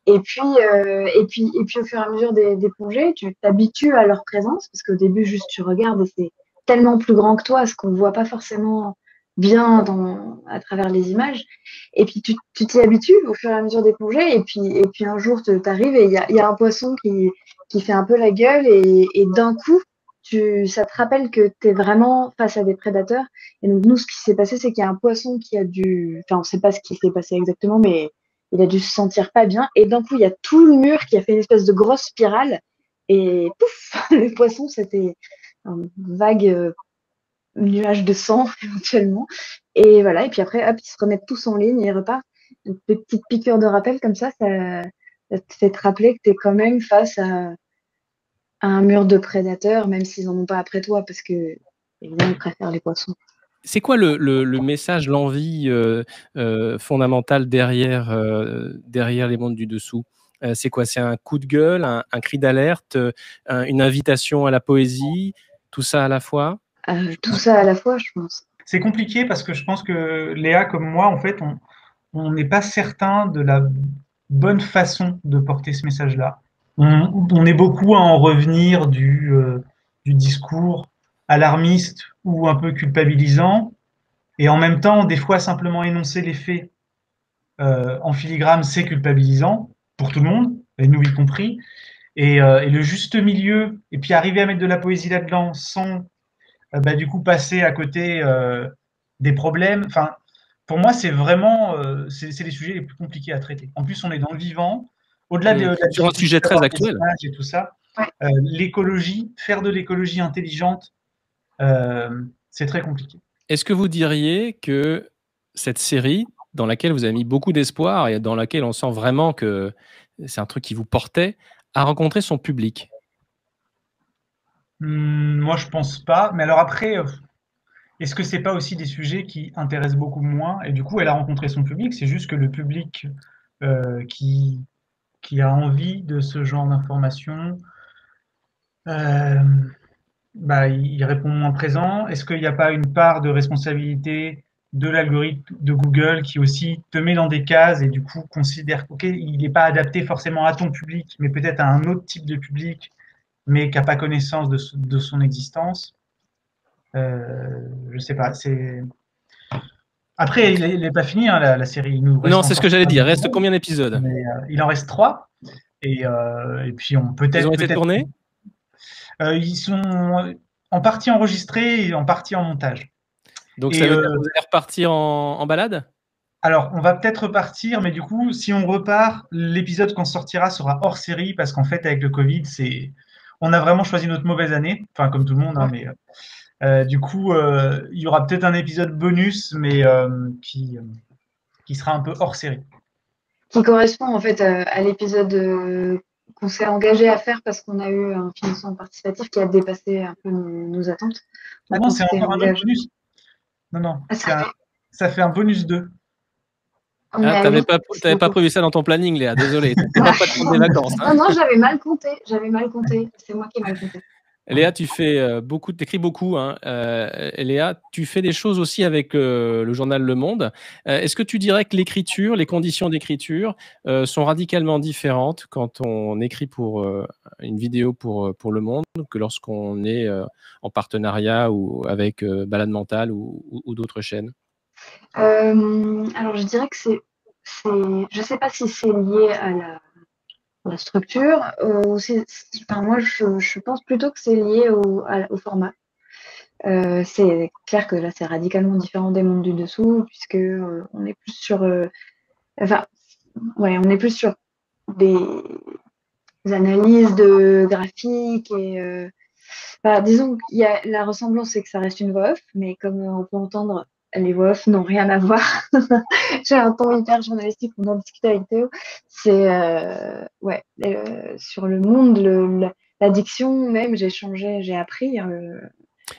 Et puis, euh, et puis, et puis au fur et à mesure des, des plongées, tu t'habitues à leur présence parce qu'au début juste tu regardes et c'est tellement plus grand que toi, ce qu'on voit pas forcément bien dans, à travers les images. Et puis tu t'y habitues au fur et à mesure des plongées. Et puis, et puis un jour tu arrives et il y a, y a un poisson qui, qui fait un peu la gueule et, et d'un coup Tu, ça te rappelle que tu es vraiment face à des prédateurs. Et donc, nous, ce qui s'est passé, c'est qu'il y a un poisson qui a dû... Enfin, on ne sait pas ce qui s'est passé exactement, mais il a dû se sentir pas bien. Et d'un coup, il y a tout le mur qui a fait une espèce de grosse spirale. Et pouf, le poisson, c'était un vague euh, nuage de sang, éventuellement. Et voilà. Et puis après, hop, ils se remettent tous en ligne et ils repartent. Des petites piqûres de rappel comme ça, ça, ça te fait te rappeler que tu es quand même face à... un mur de prédateurs, même s'ils n'en ont pas après toi, parce que évidemment, ils préfèrent les poissons. C'est quoi le, le, le message, l'envie euh, euh, fondamentale derrière, euh, derrière les mondes du dessous? euh, C'est quoi? C'est un coup de gueule, un, un cri d'alerte, un, une invitation à la poésie, tout ça à la fois? euh, Tout ça à la fois, je pense. C'est compliqué parce que je pense que Léa, comme moi, en fait, on n'est pas certain de la bonne façon de porter ce message-là. On, on est beaucoup à en revenir du, euh, du discours alarmiste ou un peu culpabilisant, et en même temps, des fois, simplement énoncer les faits euh, en filigrane, c'est culpabilisant pour tout le monde, et nous y compris, et, euh, et le juste milieu, et puis arriver à mettre de la poésie là-dedans sans euh, bah, du coup passer à côté euh, des problèmes, enfin, pour moi, c'est vraiment euh, c'est, c'est les sujets les plus compliqués à traiter. En plus, on est dans le vivant. Au-delà de, de sur un sujet très actuel et tout ça, euh, l'écologie, faire de l'écologie intelligente, euh, c'est très compliqué. Est-ce que vous diriez que cette série dans laquelle vous avez mis beaucoup d'espoir et dans laquelle on sent vraiment que c'est un truc qui vous portait à rencontrer son public. Hum, moi, je pense pas. Mais alors après, est-ce que c'est pas aussi des sujets qui intéressent beaucoup moins? Et du coup, elle a rencontré son public. C'est juste que le public euh, qui, qui a envie de ce genre d'informations, euh, bah, il répond moins présent. Est-ce qu'il n'y a pas une part de responsabilité de l'algorithme de Google qui aussi te met dans des cases et du coup considère qu'il okay, n'est pas adapté forcément à ton public, mais peut-être à un autre type de public, mais qui n'a pas connaissance de, de son existence. Euh, je ne sais pas. C'est... Après, il n'est pas fini, hein, la, la série. Il nous reste non, c'est ce que j'allais dire. Reste combien d'épisodes? mais, euh, Il en reste trois. Et, euh, et puis, on peut-être... Ils ont été peut-être... tournés euh, Ils sont en partie enregistrés et en partie en montage. Donc, et ça veut euh, dire que vous allez repartir en, en balade? Alors, on va peut-être repartir, mais du coup, si on repart, l'épisode qu'on sortira sera hors série, parce qu'en fait, avec le Covid, c'est... on a vraiment choisi notre mauvaise année, enfin, comme tout le monde, hein, mais euh, euh, du coup, euh, il y aura peut-être un épisode bonus, mais euh, qui, euh, qui sera un peu hors série. Qui correspond, en fait, à, à l'épisode euh, qu'on s'est engagé à faire, parce qu'on a eu un financement participatif qui a dépassé un peu nos, nos attentes. Ah non, c'est encore un autre bonus. Non, non, ah, ça, un, fait... ça fait un bonus deux. Ah, tu n'avais pas, pas prévu ça dans ton planning, Léa, désolé. Tu n'as pas de compte des vacances. Hein. Non, non, j'avais mal compté. J'avais mal compté. C'est moi qui ai mal compté. Léa, tu fais beaucoup, t'écris beaucoup. Hein. Euh, Léa, tu fais des choses aussi avec euh, le journal Le Monde. Euh, est-ce que tu dirais que l'écriture, les conditions d'écriture euh, sont radicalement différentes quand on écrit pour euh, une vidéo pour, pour Le Monde que lorsqu'on est euh, en partenariat ou avec euh, Balade Mentale ou, ou, ou d'autres chaînes? Euh, alors, je dirais que c'est, c'est je ne sais pas si c'est lié à la, à la structure. Ou si, enfin, moi, je, je pense plutôt que c'est lié au, à, au format. Euh, c'est clair que là, c'est radicalement différent des mondes du dessous, puisque euh, on est plus sur, euh, enfin, ouais, on est plus sur des analyses de graphiques et euh, enfin, disons qu'il y a la ressemblance, c'est que ça reste une voix off, mais comme on peut entendre. Les voix off n'ont rien à voir. J'ai un ton hyper journalistique, on en discutait avec Théo. C'est, euh, ouais, euh, sur le monde, le, l'addiction même, j'ai changé, j'ai appris. Euh,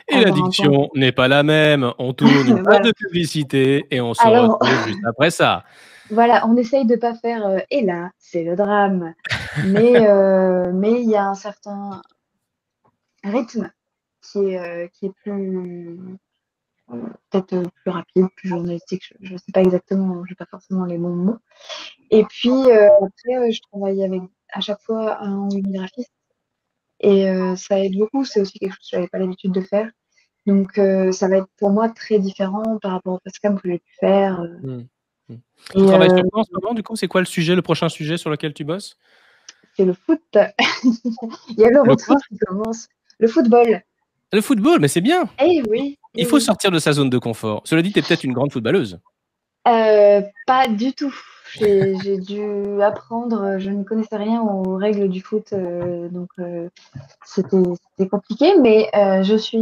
et l'addiction n'est pas la même. On tourne voilà. Pas de publicité et on se Alors, retrouve juste après ça. Voilà, on essaye de ne pas faire euh, et là, c'est le drame. Mais euh, mais il y a un certain rythme qui est, euh, qui est plus... peut-être plus rapide, plus journalistique, je ne sais pas exactement, je n'ai pas forcément les bons mots. Et puis, euh, après, euh, je travaille avec à chaque fois un graphiste et euh, ça aide beaucoup. C'est aussi quelque chose que je n'avais pas l'habitude de faire. Donc, euh, ça va être pour moi très différent par rapport au Pascal que j'ai pu faire. Euh. Mmh. Tu et, travailles euh, sur quoi en ce moment, du coup? C'est quoi le sujet, le prochain sujet sur lequel tu bosses? C'est le foot. Il y a le retour qui commence. Le football. Le football, mais c'est bien. Eh oui. Il faut oui. sortir de sa zone de confort. Cela dit, tu es peut-être une grande footballeuse. Euh, pas du tout. J'ai, j'ai dû apprendre. Je ne connaissais rien aux règles du foot, euh, donc euh, c'était, c'était compliqué. Mais euh, je suis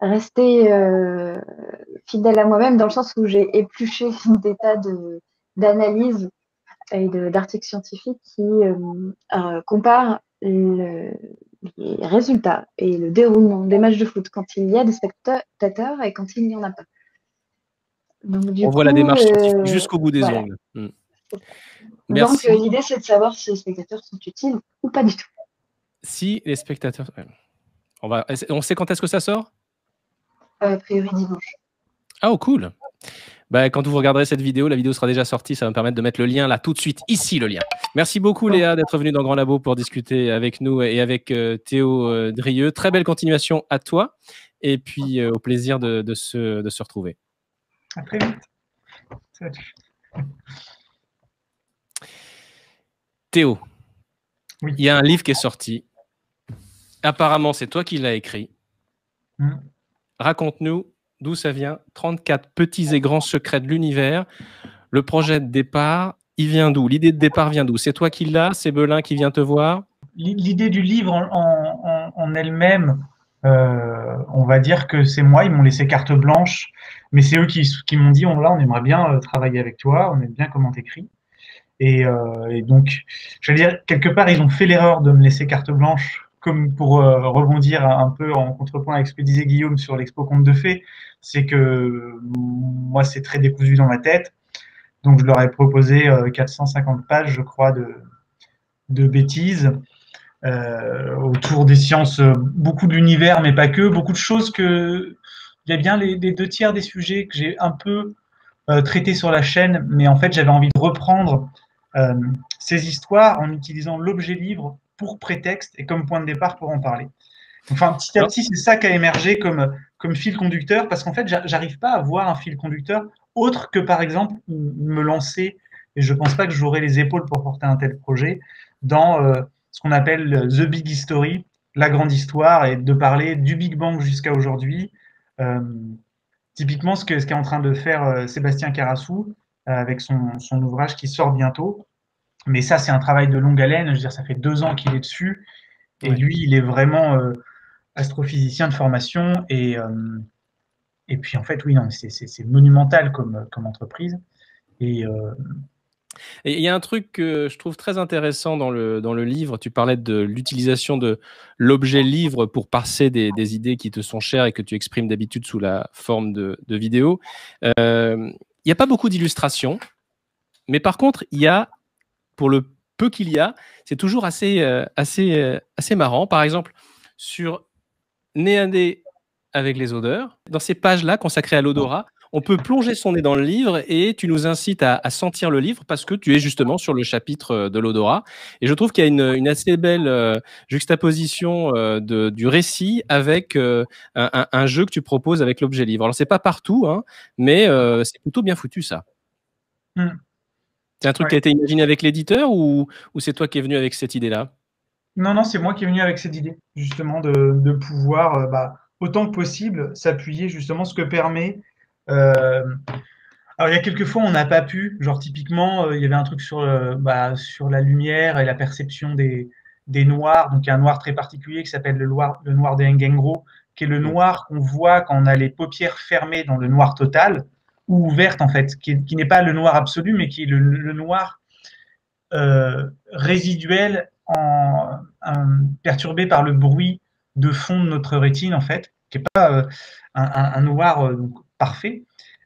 restée euh, fidèle à moi-même dans le sens où j'ai épluché des tas de, d'analyses et de, d'articles scientifiques qui euh, euh, comparent le... les résultats et le déroulement des matchs de foot quand il y a des spectateurs et quand il n'y en a pas. Donc, du On coup, voit la démarche euh, jusqu'au bout des voilà. ongles. Mmh. Merci. Donc l'idée, c'est de savoir si les spectateurs sont utiles ou pas du tout. Si les spectateurs... On, va... On sait quand est-ce que ça sort ? A priori dimanche. Ah, oh, cool. Bah, quand vous regarderez cette vidéo, la vidéo sera déjà sortie. Ça va me permettre de mettre le lien là tout de suite, ici le lien. Merci beaucoup Léa d'être venue dans Grand Labo pour discuter avec nous et avec euh, Théo euh, Drieu. Très belle continuation à toi et puis euh, au plaisir de, de, se, de se retrouver. À très vite. Salut. Théo, oui. Il y a un livre qui est sorti. Apparemment, c'est toi qui l'as écrit. Mmh. Raconte-nous. D'où ça vient? trente-quatre petits et grands secrets de l'univers. Le projet de départ, il vient d'où? L'idée de départ vient d'où? C'est toi qui l'as? C'est Belin qui vient te voir? L'idée du livre en, en, en elle-même, Euh, on va dire que c'est moi, ils m'ont laissé carte blanche, mais c'est eux qui, qui m'ont dit, on, là, on aimerait bien travailler avec toi, on aime bien comment t'écris. Et, euh, et donc, je veux dire, quelque part, ils ont fait l'erreur de me laisser carte blanche, comme pour euh, rebondir un peu en contrepoint avec ce que disait Guillaume sur l'expo Contes de fées, c'est que moi, c'est très décousu dans ma tête. Donc, je leur ai proposé euh, quatre cent cinquante pages, je crois, de, de bêtises. Euh, autour des sciences, beaucoup de l'univers, mais pas que, beaucoup de choses que... Il y a bien les, les deux tiers des sujets que j'ai un peu euh, traités sur la chaîne, mais en fait, j'avais envie de reprendre euh, ces histoires en utilisant l'objet livre pour prétexte et comme point de départ pour en parler. Enfin, petit à petit, c'est ça qui a émergé comme, comme fil conducteur, parce qu'en fait, j'arrive pas à voir un fil conducteur autre que, par exemple, me lancer, et je pense pas que j'aurai les épaules pour porter un tel projet, dans... Euh, ce qu'on appelle The Big History, la grande histoire, et de parler du Big Bang jusqu'à aujourd'hui. Euh, typiquement, ce qu'est ce qu'est en train de faire euh, Sébastien Carassou euh, avec son, son ouvrage qui sort bientôt. Mais ça, c'est un travail de longue haleine. Je veux dire, ça fait deux ans qu'il est dessus. Et ouais. Lui, il est vraiment euh, astrophysicien de formation. Et, euh, et puis, en fait, oui, c'est monumental comme, comme entreprise. Et... Euh, Et il y a un truc que je trouve très intéressant dans le, dans le livre. Tu parlais de l'utilisation de l'objet livre pour passer des, des idées qui te sont chères et que tu exprimes d'habitude sous la forme de, de vidéos. Euh, il n'y a pas beaucoup d'illustrations, mais par contre, il y a, pour le peu qu'il y a, c'est toujours assez, euh, assez, euh, assez marrant. Par exemple, sur Nez à nez avec les odeurs, dans ces pages-là consacrées à l'odorat, on peut plonger son nez dans le livre et tu nous incites à, à sentir le livre parce que tu es justement sur le chapitre de l'odorat. Et je trouve qu'il y a une, une assez belle euh, juxtaposition euh, de, du récit avec euh, un, un jeu que tu proposes avec l'objet livre. Alors, c'est pas partout, hein, mais euh, c'est plutôt bien foutu, ça. Mmh. C'est un truc ouais. qui a été imaginé avec l'éditeur ou, ou c'est toi qui es venu avec cette idée-là? Non, non, c'est moi qui est venu avec cette idée, justement, de, de pouvoir, euh, bah, autant que possible, s'appuyer justement ce que permet... Euh, alors il y a quelques fois on n'a pas pu, genre typiquement euh, il y avait un truc sur, euh, bah, sur la lumière et la perception des, des noirs, donc il y a un noir très particulier qui s'appelle le noir, le noir de Hengengro, qui est le noir qu'on voit quand on a les paupières fermées dans le noir total, ou ouvertes en fait, qui, qui n'est pas le noir absolu mais qui est le, le noir euh, résiduel en, en, perturbé par le bruit de fond de notre rétine en fait, qui n'est pas euh, un, un, un noir euh, donc, parfait.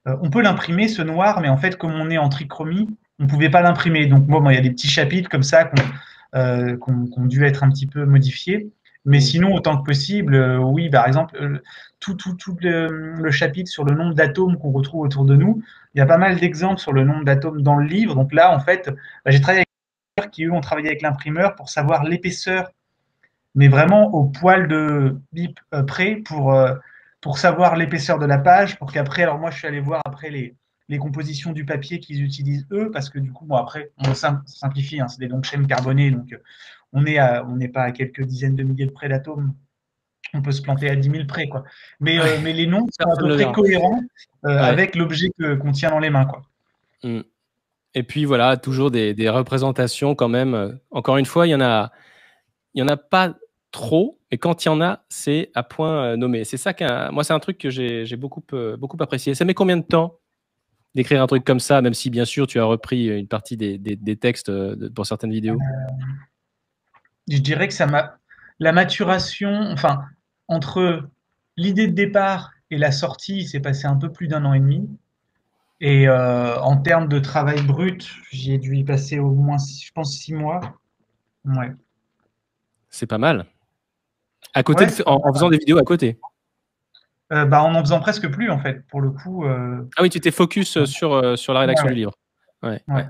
Euh, on peut l'imprimer ce noir, mais en fait, comme on est en trichromie, on ne pouvait pas l'imprimer. Donc, moi, bon, il y a des petits chapitres comme ça qui ont euh, qu'on, qu'on dû être un petit peu modifiés. Mais sinon, autant que possible, euh, oui, par exemple, euh, tout, tout, tout le, le chapitre sur le nombre d'atomes qu'on retrouve autour de nous, il y a pas mal d'exemples sur le nombre d'atomes dans le livre. Donc là, en fait, bah, j'ai travaillé avec des imprimeurs qui, eux, ont travaillé avec l'imprimeur pour savoir l'épaisseur, mais vraiment au poil de bip euh, près pour... Euh, pour savoir l'épaisseur de la page, pour qu'après, alors moi je suis allé voir après les, les compositions du papier qu'ils utilisent eux, parce que du coup, bon, après, on simplifie, hein, c'est des longues chaînes carbonées, donc on n'est on n'est pas à quelques dizaines de milliers de près d'atomes, on peut se planter à dix mille près, quoi. Mais, ouais. euh, mais les noms sont à peu près cohérents euh, ouais. avec l'objet qu'on tient dans les mains, quoi. Mmh. Et puis voilà, toujours des, des représentations quand même. Encore une fois, il y en a, il y en a pas trop, et quand il y en a, c'est à point nommé. C'est ça qu'un, moi, c'est un truc que j'ai beaucoup, euh, beaucoup apprécié. Ça met combien de temps d'écrire un truc comme ça, même si, bien sûr, tu as repris une partie des, des, des textes de, pour certaines vidéos? euh, Je dirais que ça m'a... La maturation, enfin, entre l'idée de départ et la sortie, il s'est passé un peu plus d'un an et demi. Et euh, en termes de travail brut, j'y ai dû y passer au moins, je pense, six mois. Ouais. C'est pas mal. À côté ouais, de, en, en faisant des vidéos à côté euh, bah, en en faisant presque plus, en fait, pour le coup. Euh... Ah oui, tu t'es focus sur, sur la rédaction ouais, ouais. du livre. Ouais, ouais. Ouais.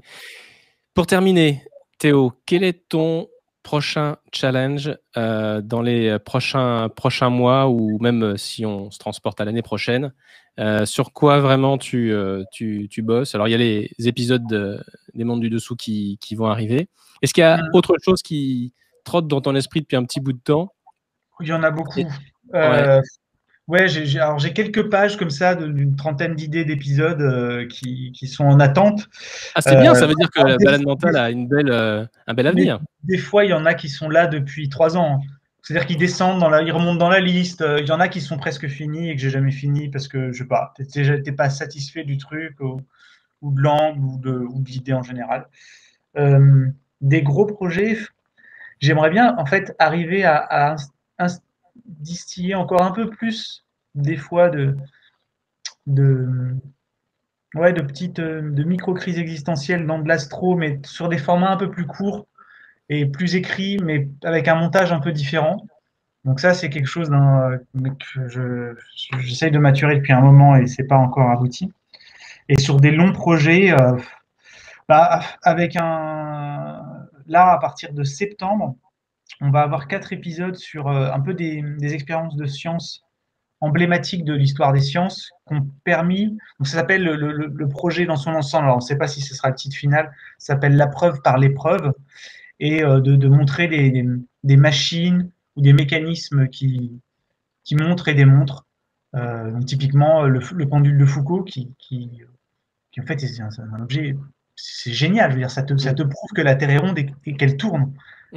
Pour terminer, Théo, quel est ton prochain challenge euh, dans les prochains, prochains mois ou même si on se transporte à l'année prochaine? euh, Sur quoi vraiment tu, euh, tu, tu bosses? Alors, il y a les épisodes de, des mondes du dessous qui, qui vont arriver. Est-ce qu'il y a mmh. autre chose qui trotte dans ton esprit depuis un petit bout de temps? Il y en a beaucoup. Euh, ouais, ouais j'ai, alors j'ai quelques pages comme ça d'une trentaine d'idées d'épisodes euh, qui, qui sont en attente. Ah, c'est euh, bien, ça veut dire que la balade mentale a une belle, euh, un bel avenir. Des, des fois, il y en a qui sont là depuis trois ans. C'est-à-dire qu'ils descendent, dans la, ils remontent dans la liste. Il y en a qui sont presque finis et que j'ai jamais fini parce que, je sais pas, t'es pas satisfait du truc ou, ou de l'angle ou de, ou de l'idée en général. Euh, des gros projets, j'aimerais bien, en fait, arriver à, à inst, inst, distiller encore un peu plus, des fois, de, de, ouais, de petites de micro-crises existentielles dans de l'astro, mais sur des formats un peu plus courts. Et plus écrit, mais avec un montage un peu différent. Donc ça, c'est quelque chose d'un, que je, j'essaye de maturer depuis un moment et c'est pas encore abouti. Et sur des longs projets, euh, bah, avec un, là, à partir de septembre, on va avoir quatre épisodes sur euh, un peu des, des expériences de science emblématiques de l'histoire des sciences qui ont permis, donc ça s'appelle le, le, le projet dans son ensemble, alors on ne sait pas si ce sera le titre final, ça s'appelle « La preuve par l'épreuve ». Et de, de montrer des, des, des machines ou des mécanismes qui, qui montrent et démontrent. Euh, donc typiquement, le, le pendule de Foucault, qui, qui, qui en fait est un, un objet, c'est génial, je veux dire, ça te, ça te prouve que la Terre est ronde et, et qu'elle tourne.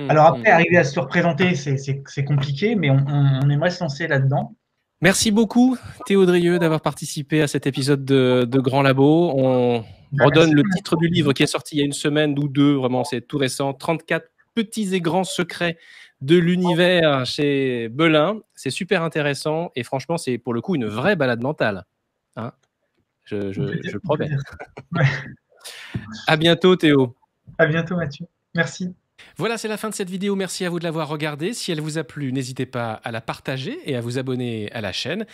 Alors après, arriver à se le représenter, c'est compliqué, mais on, on, on aimerait se lancer là-dedans. Merci beaucoup, Théo Drieu, d'avoir participé à cet épisode de, de Grand Labo. On redonne le titre du livre qui est sorti il y a une semaine ou deux, vraiment, c'est tout récent, trente-quatre petits et grands secrets de l'univers chez Belin. C'est super intéressant et franchement, c'est pour le coup une vraie balade mentale. Hein, je, je, je promets. Ouais. À bientôt, Théo. À bientôt, Mathieu. Merci. Voilà, c'est la fin de cette vidéo. Merci à vous de l'avoir regardée. Si elle vous a plu, n'hésitez pas à la partager et à vous abonner à la chaîne.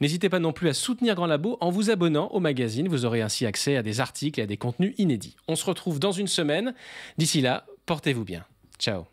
N'hésitez pas non plus à soutenir Grand Labo en vous abonnant au magazine. Vous aurez ainsi accès à des articles et à des contenus inédits. On se retrouve dans une semaine. D'ici là, portez-vous bien. Ciao.